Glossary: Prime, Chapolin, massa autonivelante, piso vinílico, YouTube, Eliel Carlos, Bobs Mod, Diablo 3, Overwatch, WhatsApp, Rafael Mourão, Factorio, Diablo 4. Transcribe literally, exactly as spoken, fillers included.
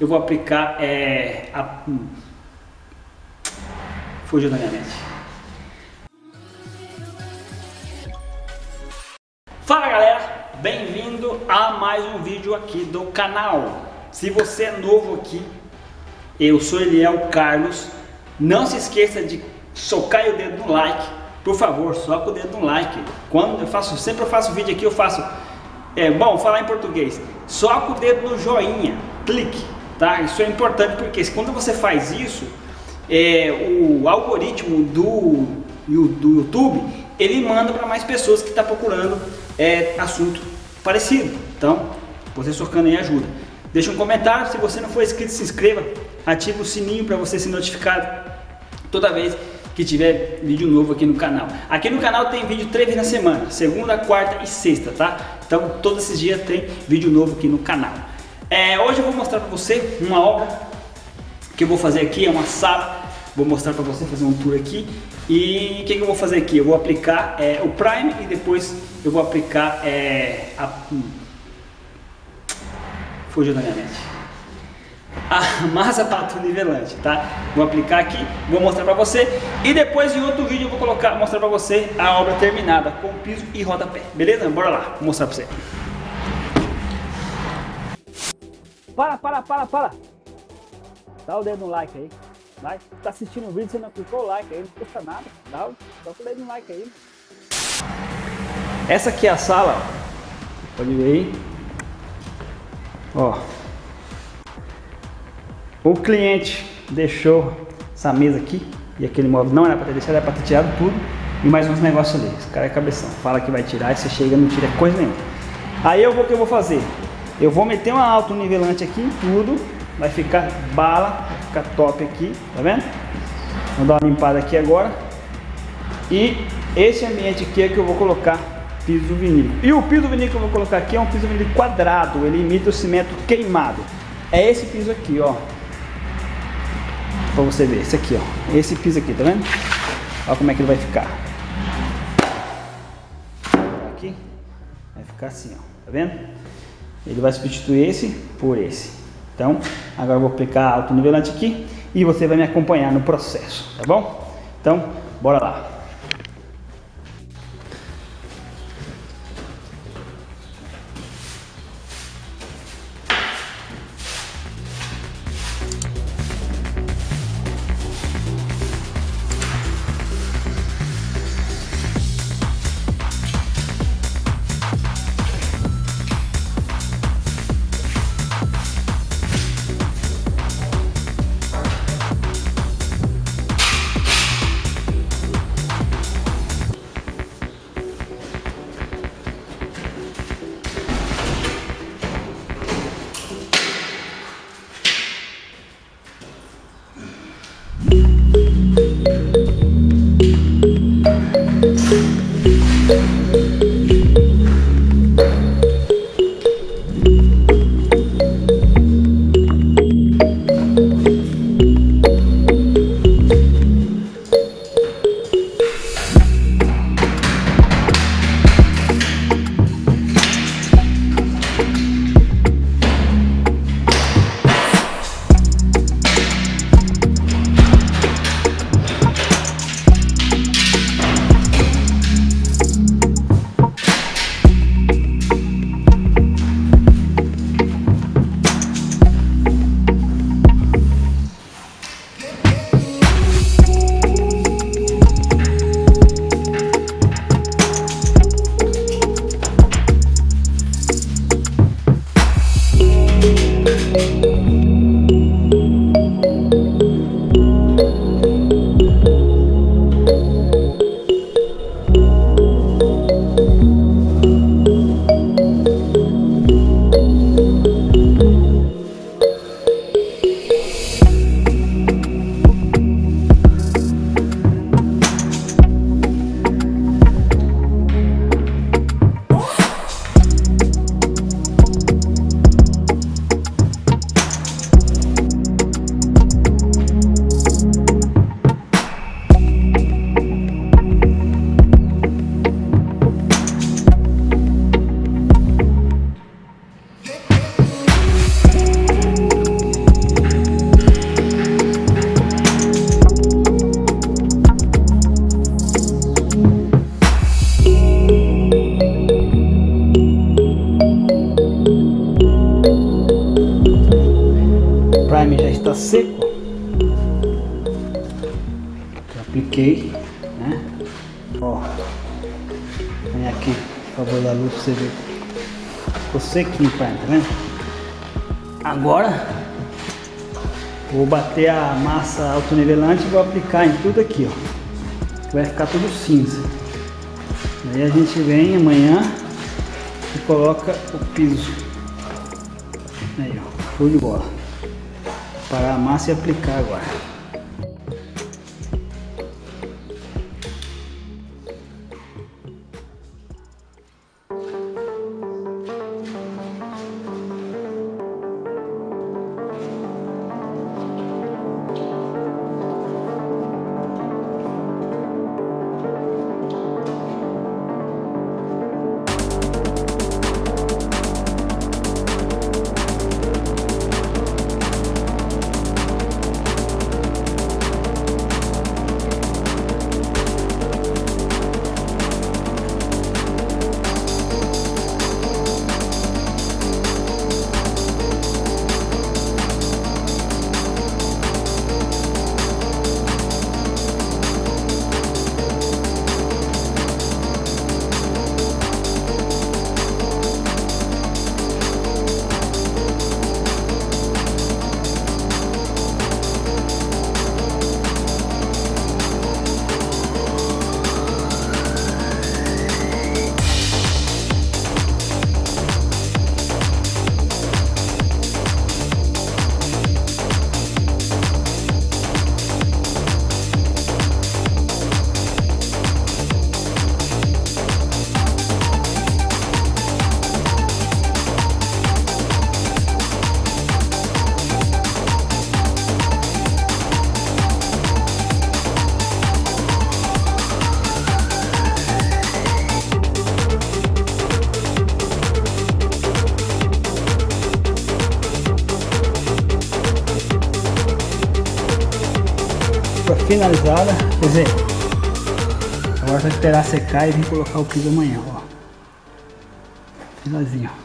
eu vou aplicar é, a... fugiu da minha mente. Fala galera, bem-vindo a mais um vídeo aqui do canal. Se você é novo aqui, eu sou Eliel Carlos. Não se esqueça de socar o dedo no like, por favor, soca o dedo no like. Quando eu faço, sempre eu faço vídeo aqui, eu faço, é bom falar em português, soca o dedo no joinha, clique, tá? Isso é importante porque quando você faz isso, é, o algoritmo do, do YouTube, ele manda para mais pessoas que está procurando é assunto parecido. Então você socando aí ajuda, deixa um comentário, se você não for inscrito se inscreva, ativa o sininho para você ser notificado toda vez que tiver vídeo novo aqui no canal. Aqui no canal tem vídeo três vezes na semana, segunda, quarta e sexta, tá? Então todos esses dias tem vídeo novo aqui no canal. É, hoje eu vou mostrar para você uma obra que eu vou fazer aqui, é uma sala, vou mostrar para você, fazer um tour aqui. E o que, que eu vou fazer aqui? Eu vou aplicar é, o Prime e depois eu vou aplicar é, a... fugiu da minha mente. A massa patunivelante, tá? Vou aplicar aqui, vou mostrar para você e depois em outro vídeo eu vou colocar, mostrar para você a obra terminada com piso e rodapé, beleza? Bora lá, vou mostrar para você. Para, para, para, para! Dá o dedo no like aí. Vai, tá assistindo o vídeo, você não clicou o like aí, não custa nada, dá o dedo no like aí. Essa aqui é a sala, ó. Pode ver aí, ó, o cliente deixou essa mesa aqui e aquele móvel não era para ter deixado, era para ter tirado tudo e mais uns negócios ali, esse cara é cabeção, fala que vai tirar e você chega e não tira coisa nenhuma. Aí eu vou, o que eu vou fazer? Eu vou meter uma autonivelante aqui em tudo, vai ficar bala, vai ficar top aqui, tá vendo? Vou dar uma limpada aqui agora. E esse ambiente aqui é que eu vou colocar piso vinílico. E o piso vinílico que eu vou colocar aqui é um piso vinílico quadrado, ele imita o cimento queimado. É esse piso aqui, ó. Pra você ver, esse aqui, ó. Esse piso aqui, tá vendo? Olha como é que ele vai ficar. Aqui, vai ficar assim, ó. Tá vendo? Ele vai substituir esse por esse. Então, agora eu vou aplicar a autonivelante aqui e você vai me acompanhar no processo, tá bom? Então, bora lá. Prime já está seco. Já apliquei, né? Ó, vem aqui, por favor, da luz pra você ver. Ficou sequinho o Prime, tá vendo? Agora vou bater a massa autonivelante e vou aplicar em tudo aqui, ó. Vai ficar tudo cinza. Aí a gente vem amanhã e coloca o piso. Aí, ó, show de bola. Parar a massa e aplicar agora. Finalizada, quer dizer, agora só esperar secar e vir colocar o piso amanhã, ó, finalzinho.